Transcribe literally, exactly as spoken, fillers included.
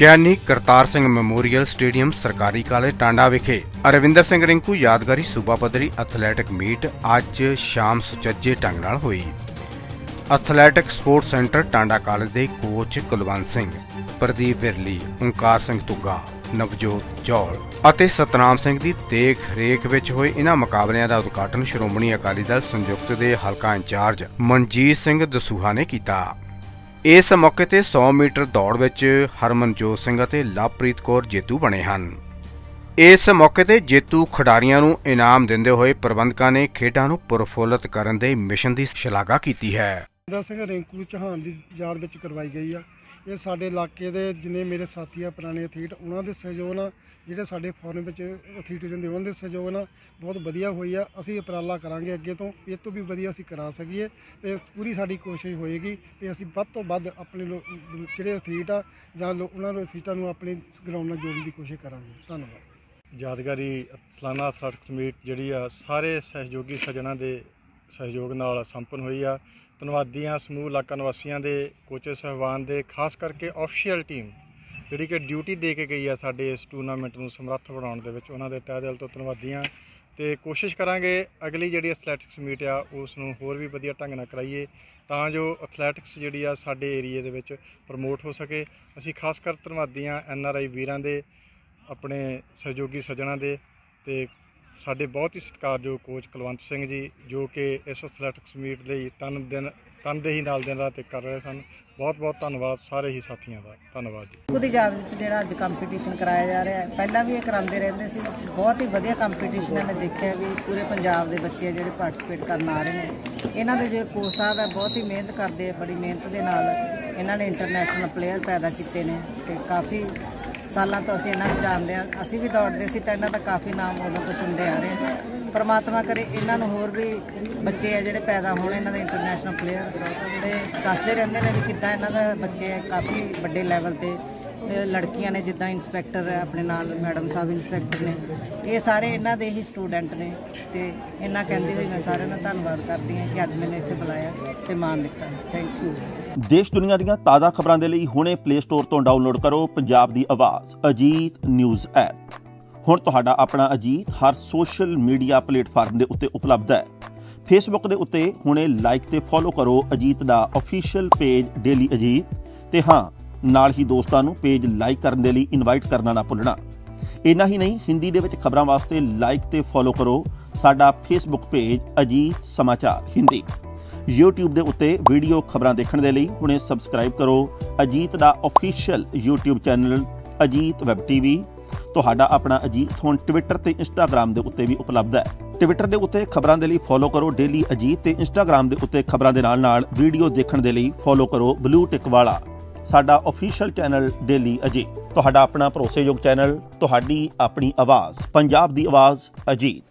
ज्ञानी Kartar Singh memorial stadium सरकारी college Tanda विखे अरविंदर सिंह रिंकू यादगारी सूबा पद्धरी एथलैटिक मीट अज शाम सुचजे ढंग नाल हुई। Athletic sports centre Tanda college के कोच कुलवंत सिंह, प्रदीप बिरली, ओंकार सिंह तुगा, नवजोत जौल और सतनाम सिंह की देख रेख विच होए इन्हां मुकाबलियां का उद्घाटन श्रोमणी अकाली दल संयुक्त के हलका इंचार्ज मनजीत सिंह दसूहा ने किया। इस मौके ते सौ मीटर दौड़ विच हरमनजोत सिंह ते लवप्रीत कौर जेतू बने हन। इस मौके ते जेतू खिडारियां नूं इनाम दिंदे होए प्रबंधकां ने खेडां नूं प्रफुल्लित करन दे मिशन दी शलाघा कीती है। सिंह रिंकू चौहान दी याद विच करवाई गई है। ये साडे इलाके दे जिन्ने मेरे साथी आ पुराने एथलीट उन्हां दे सहयोग नाल जिहड़े साडे फॉरन विच एथलीट रहिंदे उन्हां दे सहयोग नाल बहुत वधिया होई आ। असीं उपराला करांगे अगे तो इह तों भी वधिया असीं करा सकीए ते पूरी साडी कोशिश होएगी कि असीं वध तों वध अपने जिहड़े एथलीट आ जां उन्हां नूं एथलीटां नूं अपने ग्राउंड नाल जोड़न दी कोशिश करांगे। धन्नवाद। यादगारी सलाना एथलैटिक कमेटी जिहड़ी आ सारे सहयोगी सजणां दे सहयोग नाल संपन्न हुई आ। धनवादियाँ समूह इलाका निवासियों के कोचे साहबान के खास करके ऑफिशियल टीम जी कि ड्यूटी दे के गई है साडे इस टूरनामेंट को समर्थ बनाने के उन्होंने तह दिल तो धनवादियाँ। तो कोशिश करांगे अगली जी एथलैटिक्स मीट आ उसनों होर भी वधिया ढंग नाल कराइए तां जो एथलैटिक्स जी साडे एरिए के प्रमोट हो सके। असीं खास कर धनवादियाँ एन आर आई वीरां दे अपने सहयोगी सज्जणां दे ते साढ़े बहुत ही सत्कारयोग कोच कुलवंत सिंह जी जो कि इस एथलैटिक्स मीट लई तन दिन तनदेही नाल दिन रात कर रहे सन। बहुत बहुत धन्यवाद सारे ही साथियों का। धन्यवाद जी। उहदी याद विच जिहड़ा अज कंपीटीशन कराया जा रहा है पहला भी ये कराते रहते सी। बहुत ही वधिया कंपीटीशन है। मैं देखिया भी पूरे पंजाब के बच्चे जिहड़े पार्टिसिपेट करन आ रहे हैं। इन्हां दे जो कोच साहब है बहुत ही मेहनत करते हैं। बड़ी मेहनत के नाल इन्हां ने इंटरनैशनल प्लेयर पैदा किए ने ते काफ़ी सालों तो असं इन्हों जानते हैं। असी भी दौड़ते सी तो इन्हों का काफ़ी नाम उदों तो सुनते आ रहे हैं। परमात्मा करे इन्हों होर भी बच्चे है जोड़े पैदा होने इन्हों के इंटरनैशनल प्लेयर तो दसते रहते हैं भी कि इन्हों का बच्चे काफ़ी बड़े लैवल पर लड़कियां ने जिदा इंस्पैक्टर है अपने नाल मैडम साहब इंस्पैक्टर ने ये सारे इन्हों के ही स्टूडेंट ने। तो इन्ना कहते हुए मैं सारे का धन्यवाद करती हूँ कि अज मैंने इत्थे बुलाया तो मान दिता। Thank you. देश दुनिया दियां ताज़ा खबरां दे लई हुणे प्ले स्टोर तो डाउनलोड करो पंजाब दी आवाज़ अजीत न्यूज़ ऐप। हुण तुहाडा अपना अजीत हर सोशल मीडिया प्लेटफार्म दे उत्ते उपलब्ध है। फेसबुक दे उत्ते हुणे लाइक ते फॉलो करो अजीत दा ऑफिशियल पेज डेली अजीत ते हाँ नाल ही दोस्तां नूं पेज लाइक करन दे लई इनवाइट करना ना भुलना। इन्ना ही नहीं हिंदी दे विच खबरां वास्ते लाइक ते फॉलो करो साडा फेसबुक पेज अजीत समाचार हिंदी। यूट्यूब दे उत्ते वीडियो खबरां देखण दे लई हुणे सबसक्राइब करो अजीत दा official YouTube channel Ajit web TV. तुहाडा अपना अजीत हुण ट्विटर ते इंस्टाग्राम दे उत्ते भी उपलब्ध है। ट्विटर दे उत्ते खबरां दे लई फॉलो करो डेली अजीत ते इंस्टाग्राम दे उत्ते खबरां दे नाल नाल वीडियो देखण दे लई फॉलो करो ब्लू टिक वाला साडा ऑफिशियल चैनल डेली अजीत। तुहाडा अपना भरोसेयोग चैनल तुहाडी अपनी आवाज़ पंजाब दी आवाज़ अजीत।